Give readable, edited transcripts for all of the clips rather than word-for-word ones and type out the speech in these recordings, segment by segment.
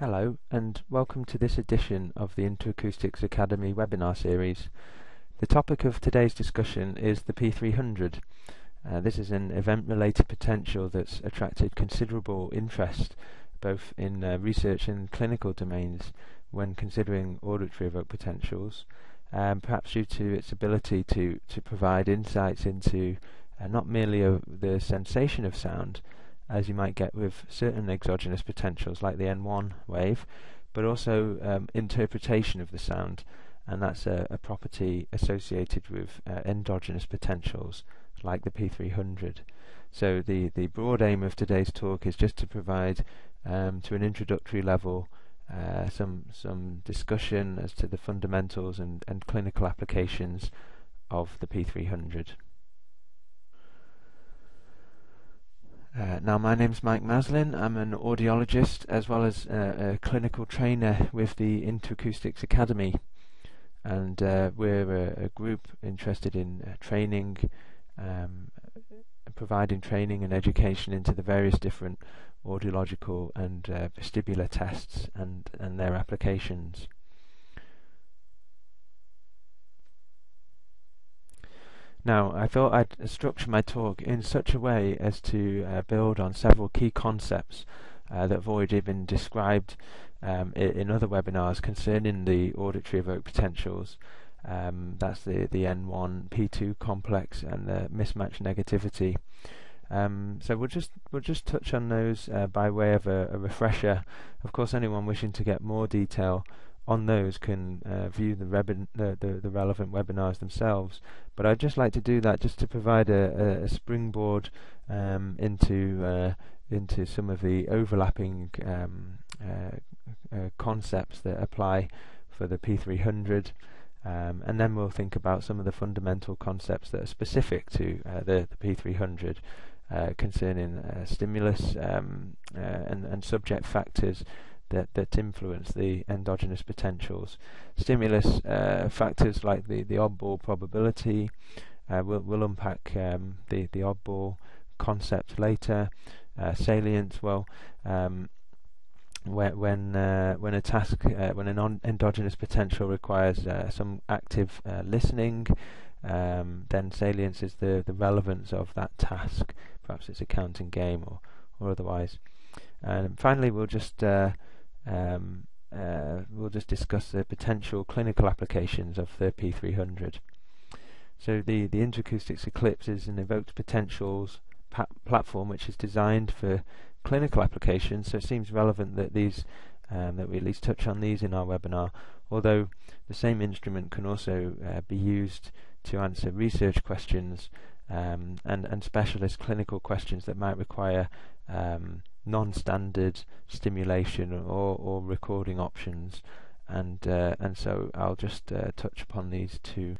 Hello and welcome to this edition of the Interacoustics Academy webinar series. The topic of today's discussion is the P300. This is an event-related potential that's attracted considerable interest both in research and clinical domains when considering auditory evoked potentials, perhaps due to its ability to provide insights into not merely the sensation of sound, as you might get with certain exogenous potentials like the N1 wave, but also interpretation of the sound, and that's a property associated with endogenous potentials like the P300. So the broad aim of today's talk is just to provide to an introductory level some discussion as to the fundamentals and clinical applications of the P300. Now, my name's Mike Maslin. I'm an audiologist as well as a clinical trainer with the Interacoustics Academy, and we're a group interested in training, providing training and education into the various different audiological and vestibular tests and their applications. Now, I thought I'd structure my talk in such a way as to build on several key concepts that have already been described in other webinars concerning the auditory evoked potentials. That's the N1-P2 complex and the mismatch negativity. So we'll just touch on those by way of a refresher. Of course, anyone wishing to get more detail on those can view the relevant webinars themselves, but I'd just like to do that just to provide a springboard into some of the overlapping concepts that apply for the P300, and then we'll think about some of the fundamental concepts that are specific to the P300 concerning stimulus and subject factors that influence the endogenous potentials. Stimulus factors like the oddball probability. We'll unpack the oddball concept later. Salience. Well, when a task when an endogenous potential requires some active listening, then salience is the relevance of that task. Perhaps it's a counting game or otherwise. And finally, we'll just discuss the potential clinical applications of the P300. So the Interacoustics Eclipse is an evoked potentials platform which is designed for clinical applications, so it seems relevant that these that we at least touch on these in our webinar, although the same instrument can also be used to answer research questions and specialist clinical questions that might require non-standard stimulation or recording options, and so I'll just touch upon these two.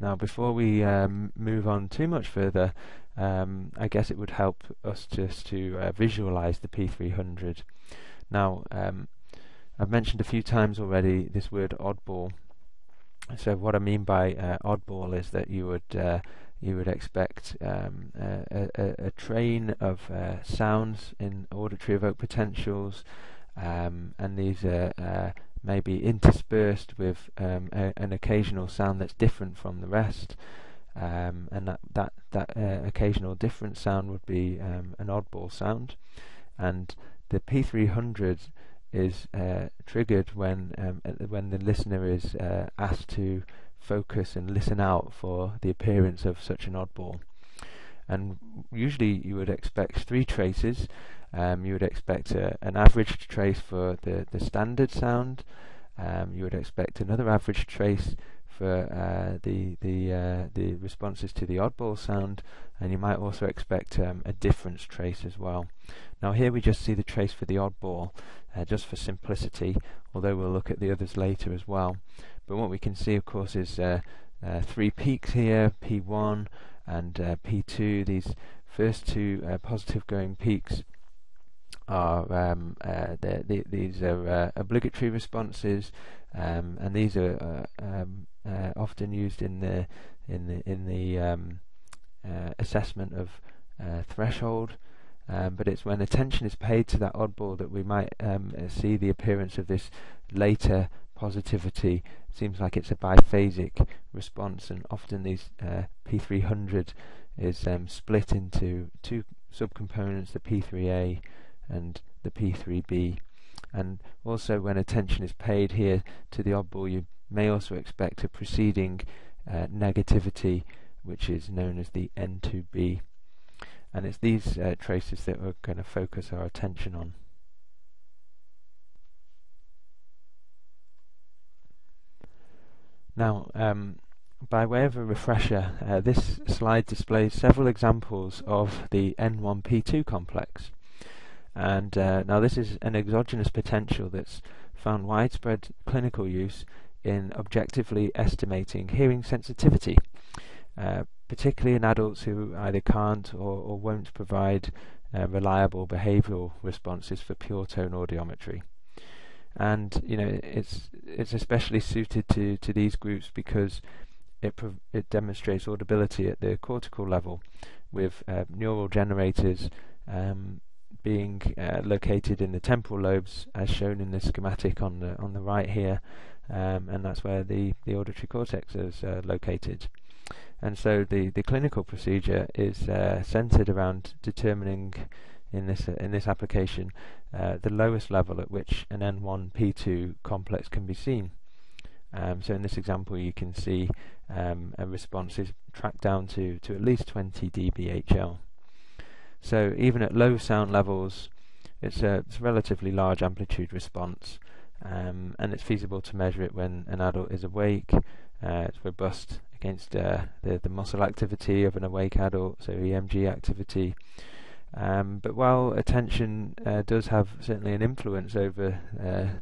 Now, before we move on too much further, I guess it would help us just to visualize the P300. Now, I've mentioned a few times already this word oddball. So what I mean by oddball is that you would expect a train of sounds in auditory evoked potentials, and these are may be interspersed with an occasional sound that's different from the rest, and that occasional different sound would be an oddball sound. And the P300 is triggered when the listener is asked to focus and listen out for the appearance of such an oddball. And usually you would expect three traces. You would expect an average trace for the standard sound. You would expect another average trace for the responses to the oddball sound, and you might also expect a difference trace as well. Now here we just see the trace for the oddball, just for simplicity, although we'll look at the others later as well. But what we can see, of course, is three peaks here, P1 and P2. These first two positive going peaks are these are obligatory responses, and these are often used in the assessment of threshold. but it's when attention is paid to that oddball that we might see the appearance of this later positivity. It seems like it's a biphasic response, and often these P300 is split into two subcomponents, the P3a and the P3b. And also when attention is paid here to the oddball, you may also expect a preceding negativity, which is known as the N2b. And it's these traces that we're going to focus our attention on. Now, by way of a refresher, this slide displays several examples of the N1-P2 complex. And now this is an exogenous potential that's found widespread clinical use in objectively estimating hearing sensitivity, particularly in adults who either can't or won't provide reliable behavioural responses for pure tone audiometry. And you know, it's especially suited to these groups because it demonstrates audibility at the cortical level, with neural generators being located in the temporal lobes, as shown in the schematic on the right here, and that's where the auditory cortex is located. And so the clinical procedure is centered around determining, in this application, the lowest level at which an N1-P2 complex can be seen. So in this example, you can see a response is tracked down to at least 20 dBHL. So even at low sound levels, it's a relatively large amplitude response, and it's feasible to measure it when an adult is awake. It's robust against the muscle activity of an awake adult, so EMG activity. But while attention does have certainly an influence over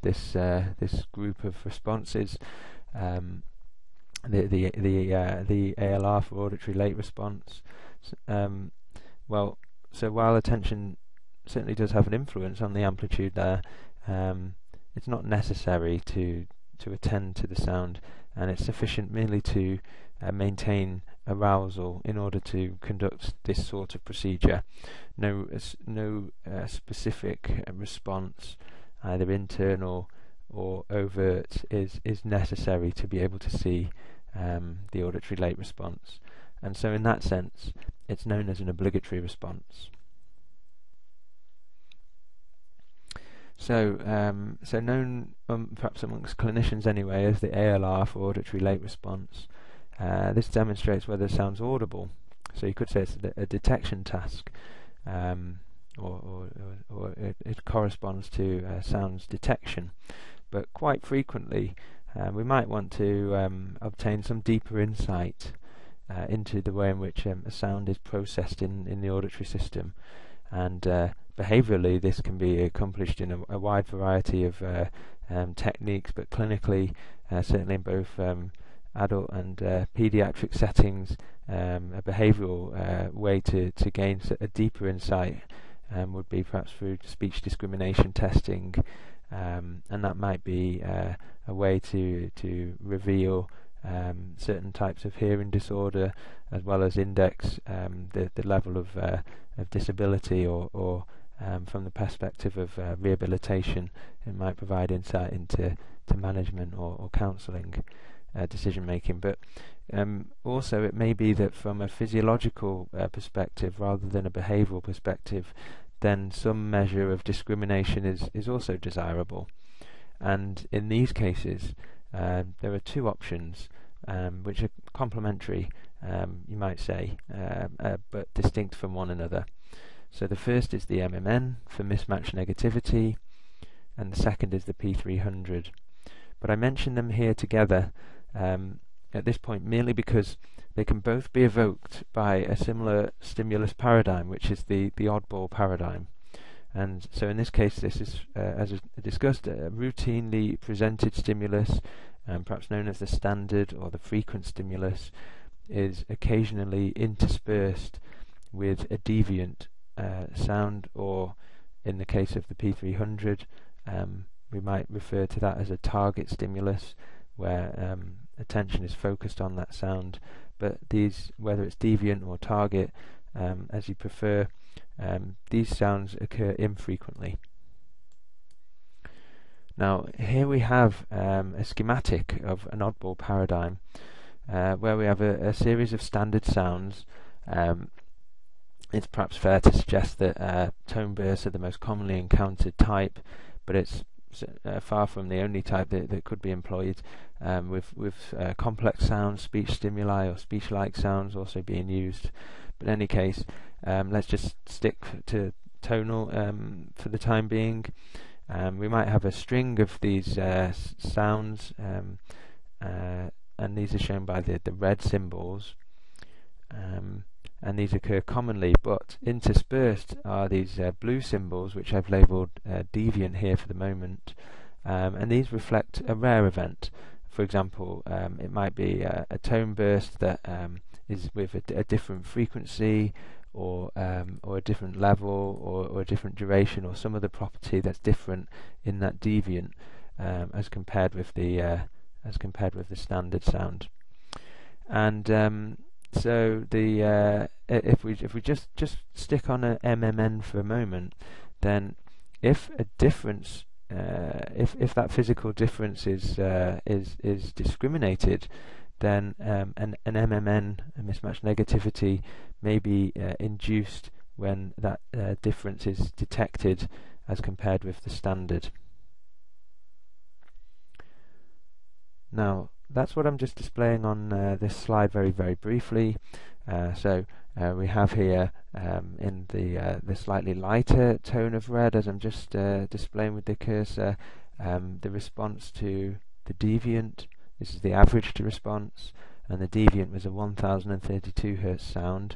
this group of responses, the ALR for auditory late response, So while attention certainly does have an influence on the amplitude there, it's not necessary to attend to the sound, and it's sufficient merely to maintain arousal in order to conduct this sort of procedure. No specific response, either internal or overt, is necessary to be able to see the auditory late response. And so in that sense, it's known as an obligatory response. So known perhaps amongst clinicians anyway as the ALR for auditory late response. This demonstrates whether sound's audible. So you could say it's a detection task, or it corresponds to sound's detection. But quite frequently, we might want to obtain some deeper insight into the way in which a sound is processed in the auditory system, and behaviourally this can be accomplished in a wide variety of techniques, but clinically certainly in both adult and paediatric settings, a behavioural way to gain a deeper insight would be perhaps through speech discrimination testing, and that might be a way to reveal certain types of hearing disorder, as well as index the level of disability, or from the perspective of rehabilitation, it might provide insight into management or counselling decision making. But also it may be that from a physiological perspective rather than a behavioural perspective, then some measure of discrimination is also desirable. And in these cases, there are two options which are complementary, you might say, but distinct from one another. So the first is the MMN for mismatch negativity, and the second is the P300. But I mention them here together at this point merely because they can both be evoked by a similar stimulus paradigm, which is the oddball paradigm. And so in this case, this is, as discussed, a routinely presented stimulus, perhaps known as the standard or the frequent stimulus, is occasionally interspersed with a deviant sound, or in the case of the P300, we might refer to that as a target stimulus, where attention is focused on that sound. But these, whether it's deviant or target, as you prefer, These sounds occur infrequently. Now here we have a schematic of an oddball paradigm where we have a series of standard sounds. It's perhaps fair to suggest that tone bursts are the most commonly encountered type, but it's far from the only type that could be employed, with complex sounds, speech stimuli or speech-like sounds also being used. But in any case, let's just stick to tonal for the time being. We might have a string of these sounds, and these are shown by the red symbols, and these occur commonly, but interspersed are these blue symbols, which I've labelled deviant here for the moment, and these reflect a rare event. For example, it might be a tone burst that is with a different frequency, or a different level, or a different duration, or some other property that's different in that deviant as compared with the standard sound. And so the if we just stick on a MMN for a moment, then if a difference, if that physical difference is discriminated, then an MMN, a mismatched negativity, may be induced when that difference is detected as compared with the standard. Now that's what I'm just displaying on this slide very, very briefly. So we have here in the slightly lighter tone of red, as I'm just displaying with the cursor, the response to the deviant. This is the averaged response, and the deviant was a 1032 Hz sound.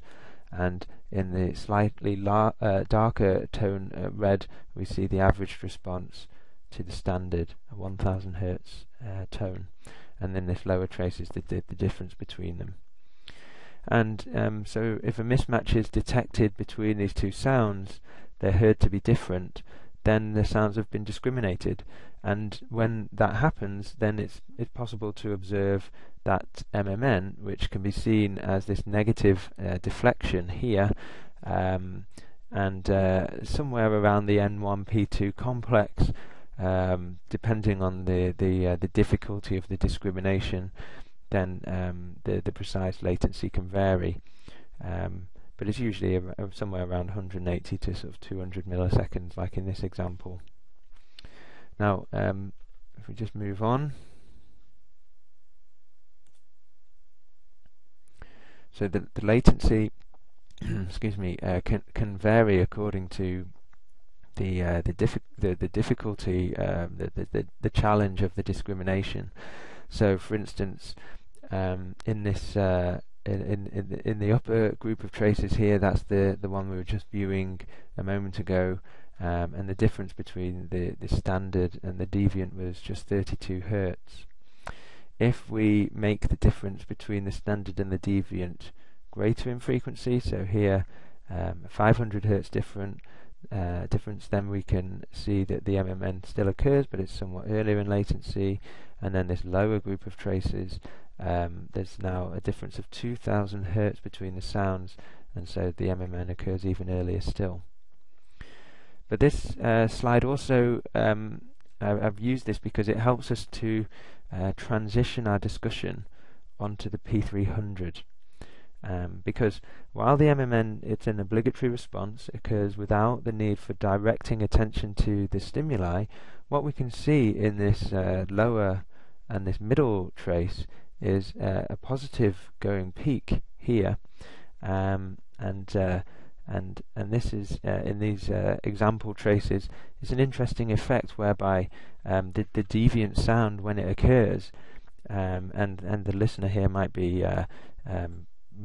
And in the slightly darker tone red, we see the averaged response to the standard, a 1000 Hz tone. And then this lower trace is the difference between them. And so if a mismatch is detected between these two sounds, they're heard to be different, then the sounds have been discriminated. And when that happens, then it's possible to observe that MMN, which can be seen as this negative deflection here, and somewhere around the N1-P2 complex, depending on the difficulty of the discrimination, then the precise latency can vary, but it's usually somewhere around 180 to sort of 200 milliseconds, like in this example. Now, if we just move on. So the latency, excuse me, can vary according to the difficulty, the challenge of the discrimination. So, for instance, in this in the upper group of traces here, that's the one we were just viewing a moment ago, and the difference between the standard and the deviant was just 32 Hertz. If we make the difference between the standard and the deviant greater in frequency, so here 500 Hertz difference, then we can see that the MMN still occurs, but it's somewhat earlier in latency. And then this lower group of traces, there's now a difference of 2000 Hertz between the sounds, and so the MMN occurs even earlier still. But this slide also, I've used this because it helps us to transition our discussion onto the P300. Because while the MMN, it's an obligatory response, occurs without the need for directing attention to the stimuli, what we can see in this lower and this middle trace is a positive going peak here, and this is in these example traces is an interesting effect whereby the deviant sound when it occurs, and the listener here might be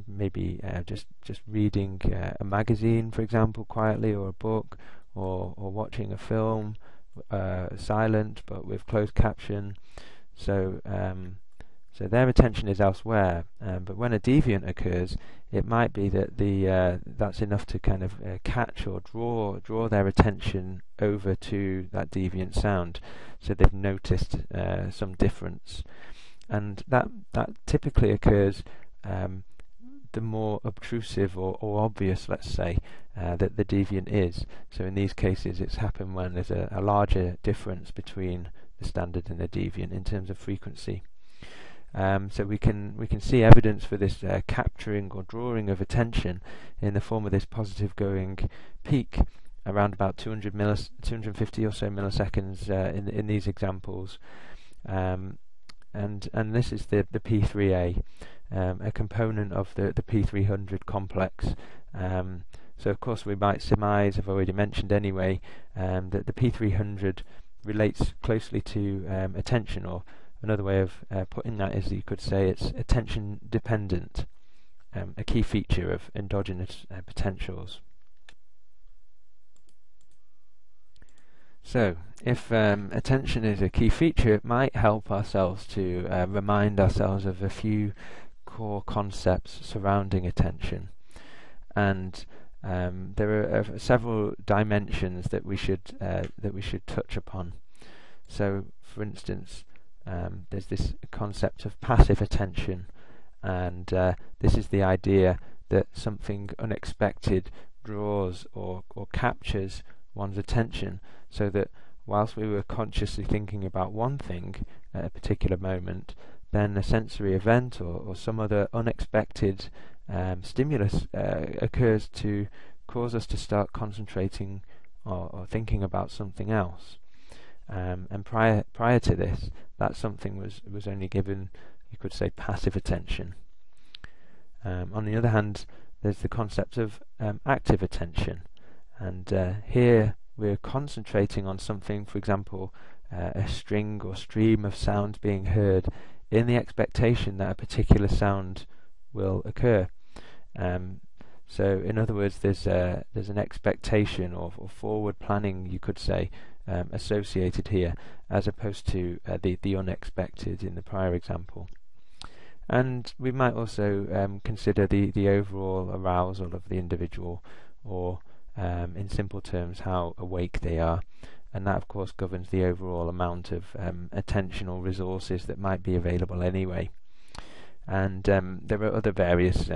maybe just reading a magazine, for example, quietly, or a book, or watching a film, silent but with closed caption. So so their attention is elsewhere, but when a deviant occurs, it might be that that's enough to kind of catch or draw their attention over to that deviant sound, so they've noticed some difference, and that typically occurs the more obtrusive or obvious, let's say, that the deviant is. So in these cases it's happened when there's a larger difference between the standard and the deviant in terms of frequency. So we can see evidence for this capturing or drawing of attention in the form of this positive going peak around about 250 or so milliseconds in these examples, and this is the P3a, a component of the P300 complex. So of course we might surmise, I've already mentioned anyway, that the P300 relates closely to attention, or another way of putting that is that you could say it's attention dependent, a key feature of endogenous potentials. So if attention is a key feature, it might help ourselves to remind ourselves of a few core concepts surrounding attention. And there are several dimensions that we should touch upon. So for instance, there's this concept of passive attention, and this is the idea that something unexpected draws or captures one's attention, so that whilst we were consciously thinking about one thing at a particular moment, then a sensory event or some other unexpected stimulus occurs to cause us to start concentrating or thinking about something else. And prior to this, that something was only given, you could say, passive attention. On the other hand, there's the concept of active attention, and here we're concentrating on something, for example, a string or stream of sounds being heard, in the expectation that a particular sound will occur. So in other words, there's an expectation or forward planning, you could say, associated here, as opposed to the unexpected in the prior example. And we might also consider the overall arousal of the individual, or in simple terms, how awake they are, and that of course governs the overall amount of attentional resources that might be available anyway. And there are other various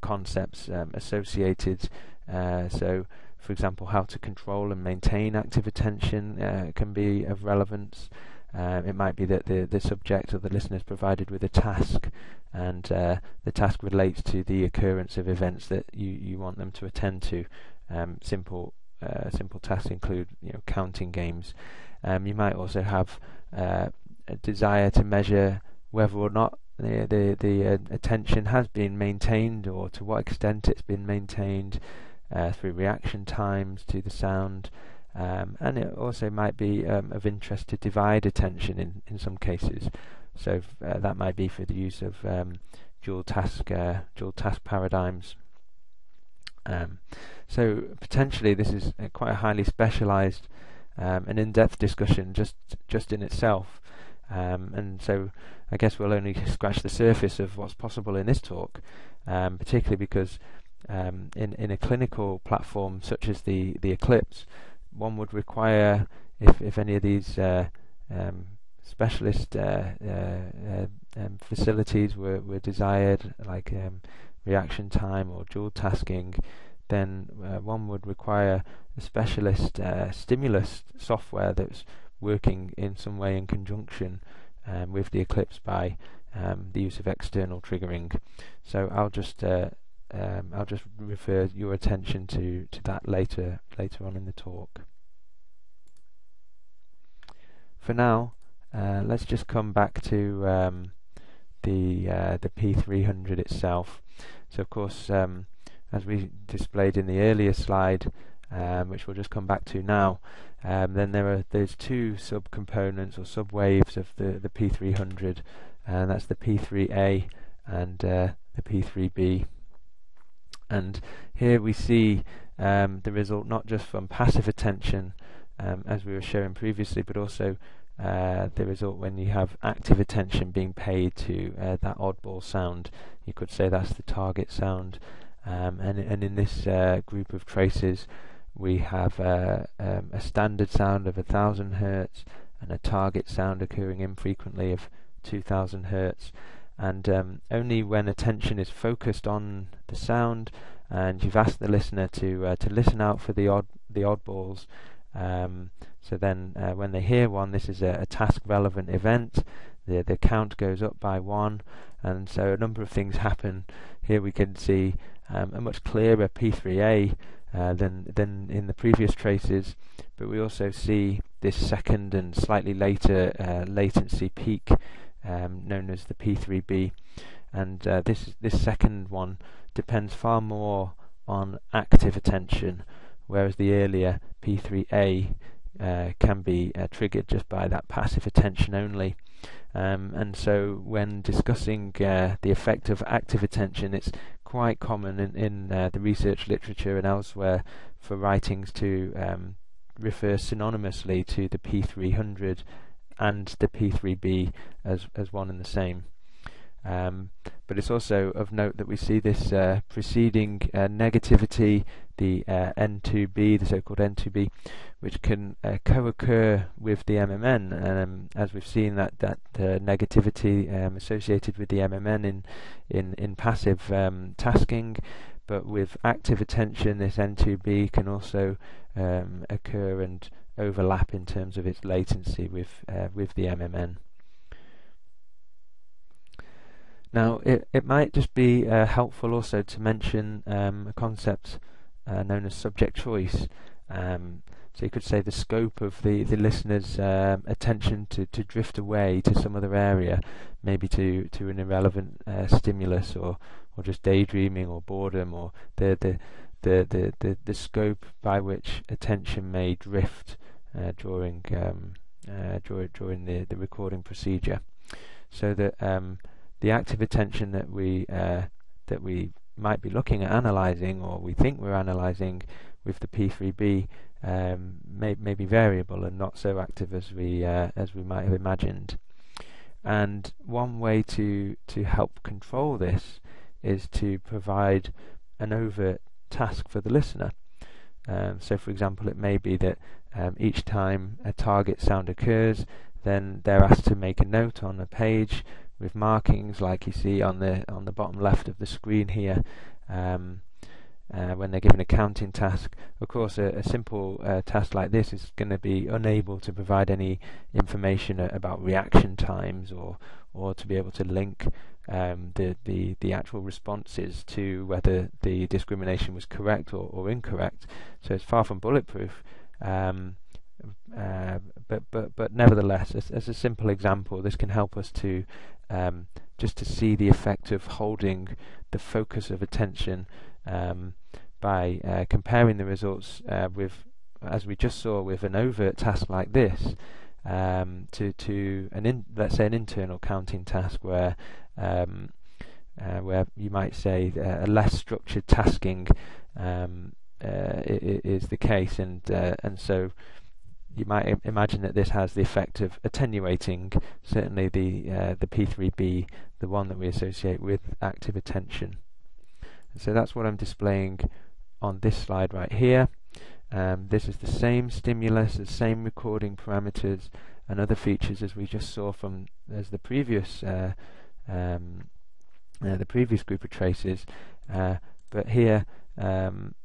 concepts associated, so for example, how to control and maintain active attention can be of relevance. It might be that the subject or the listener is provided with a task, and the task relates to the occurrence of events that you want them to attend to. Simple tasks include, counting games. You might also have a desire to measure whether or not the attention has been maintained, or to what extent it's been maintained, through reaction times to the sound, and it also might be of interest to divide attention in some cases. So that might be for the use of dual task paradigms. So potentially this is quite a highly specialised and in-depth discussion just in itself, and so I guess we'll only scratch the surface of what's possible in this talk, particularly because in a clinical platform such as the Eclipse, one would require, if any of these specialist facilities were desired, like reaction time or dual tasking, then one would require a specialist stimulus software that's working in some way in conjunction with the Eclipse by the use of external triggering. So I'll just refer your attention to that later on in the talk. For now, let's just come back to the P300 itself. So of course, as we displayed in the earlier slide, which we'll just come back to now, then there's two subcomponents or subwaves of the P300, and that's the P3a and the P3b. And here we see the result not just from passive attention, as we were showing previously, but also the result when you have active attention being paid to that oddball sound. You could say that's the target sound, and in this group of traces we have a standard sound of 1000 hertz and a target sound occurring infrequently of 2000 hertz. And only when attention is focused on the sound and you've asked the listener to listen out for the oddballs. So then when they hear one, this is a task relevant event. The count goes up by 1, and so a number of things happen. Here we can see a much clearer P3a than in the previous traces, but we also see this second and slightly later latency peak known as the P3b, and this second one depends far more on active attention, whereas the earlier P3a can be triggered just by that passive attention only. And so when discussing the effect of active attention, it's quite common in the research literature and elsewhere for writings to refer synonymously to the P300 and the P3b as one and the same. But it's also of note that we see this preceding negativity, the N2b, the so-called N2b, which can co-occur with the MMN, as we've seen that negativity associated with the MMN in passive tasking, but with active attention, this N2b can also occur and overlap in terms of its latency with the MMN. Now, it might just be helpful also to mention a concept known as subject choice. So you could say the scope of the listener's attention to drift away to some other area, maybe to an irrelevant stimulus, or just daydreaming or boredom, or the scope by which attention may drift during the recording procedure. So that the active attention that we might be looking at analysing, or we think we're analysing with the P3b, may be variable and not so active as we might have imagined. And one way to help control this is to provide an overt task for the listener. So, for example, it may be that each time a target sound occurs, then they're asked to make a note on a page with markings like you see on the bottom left of the screen here, when they're given a counting task. Of course, a simple task like this is going to be unable to provide any information about reaction times, or to be able to link the actual responses to whether the discrimination was correct or incorrect. So it's far from bulletproof. But nevertheless, as a simple example, this can help us to just to see the effect of holding the focus of attention by comparing the results with, as we just saw, with an overt task like this to let's say an internal counting task where you might say a less structured tasking is the case, and so you might imagine that this has the effect of attenuating certainly the P3b, the one that we associate with active attention. And so that's what I'm displaying on this slide right here. This is the same stimulus, the same recording parameters and other features as we just saw as the previous group of traces, but here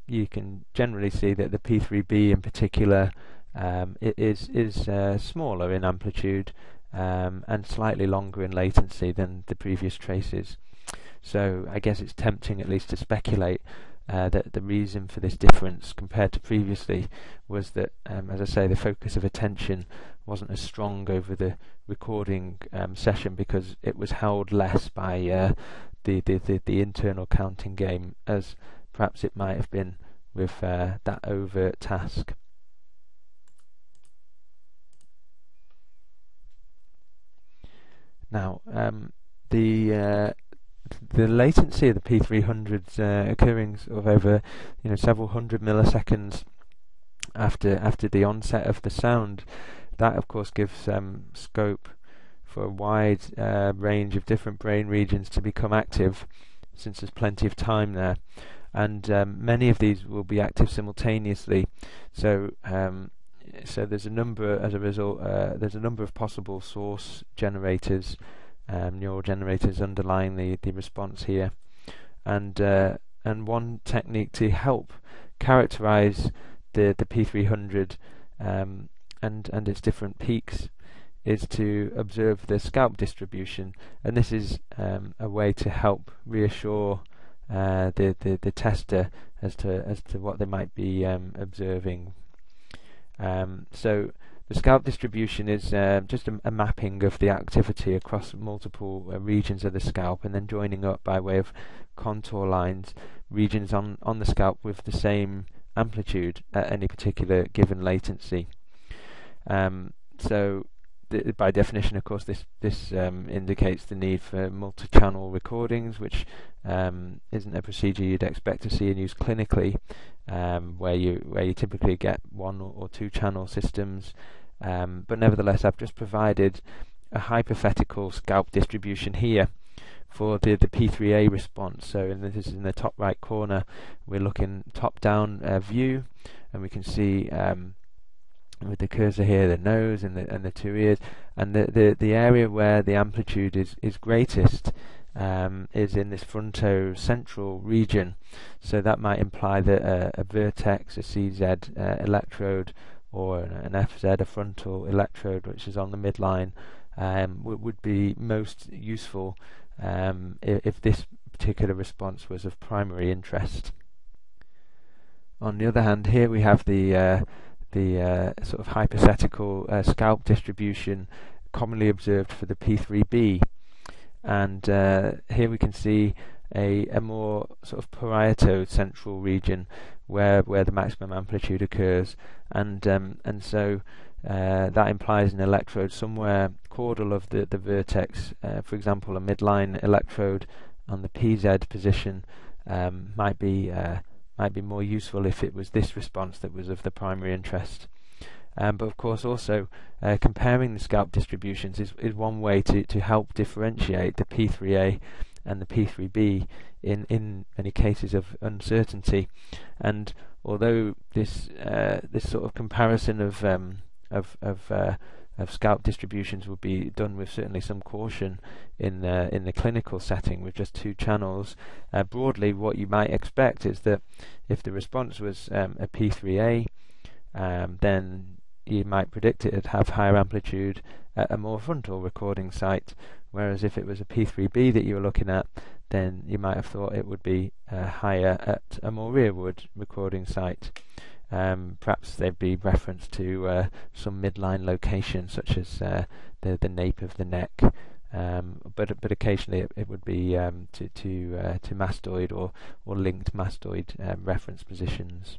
you can generally see that the P3b in particular is smaller in amplitude and slightly longer in latency than the previous traces. So I guess it's tempting, at least, to speculate that the reason for this difference compared to previously was that, as I say, the focus of attention wasn't as strong over the recording session because it was held less by the internal counting game, as perhaps it might have been with that overt task. Now, the latency of the P300s occurring sort of over, several hundred milliseconds after the onset of the sound, that of course gives scope for a wide range of different brain regions to become active, since there's plenty of time there, and many of these will be active simultaneously. So there's a number, as a result, there's a number of possible source generators, neural generators underlying the response here, and and one technique to help characterize the P300 and its different peaks is to observe the scalp distribution, and this is a way to help reassure the tester as to what they might be observing. So the scalp distribution is just a mapping of the activity across multiple regions of the scalp, and then joining up by way of contour lines regions on the scalp with the same amplitude at any particular given latency. So by definition, of course, this indicates the need for multi-channel recordings, which isn't a procedure you'd expect to see and use clinically, where you typically get one or two channel systems. But nevertheless, I've just provided a hypothetical scalp distribution here for the P3a response. So this is in the top right corner. We're looking top-down view, and we can see, with the cursor here, the nose and the two ears, and the area where the amplitude is greatest is in this fronto-central region. So that might imply that a vertex, a Cz electrode, or an Fz, a frontal electrode, which is on the midline, would be most useful if this particular response was of primary interest. On the other hand, here we have the sort of hypothetical scalp distribution commonly observed for the P3b, and here we can see a more sort of parieto-central region where the maximum amplitude occurs, and so that implies an electrode somewhere caudal of the vertex. For example, a midline electrode on the Pz position might be more useful if it was this response that was of the primary interest. But of course also comparing the scalp distributions is one way to help differentiate the P3a and the P3b in many cases of uncertainty. And although this sort of comparison of scalp distributions would be done with certainly some caution in the clinical setting with just two channels, broadly what you might expect is that if the response was a P3a, then you might predict it would have higher amplitude at a more frontal recording site, whereas if it was a P3b that you were looking at, then you might have thought it would be higher at a more rearward recording site. Perhaps they'd be referenced to some midline location, such as the nape of the neck, but occasionally it would be to mastoid or linked mastoid reference positions.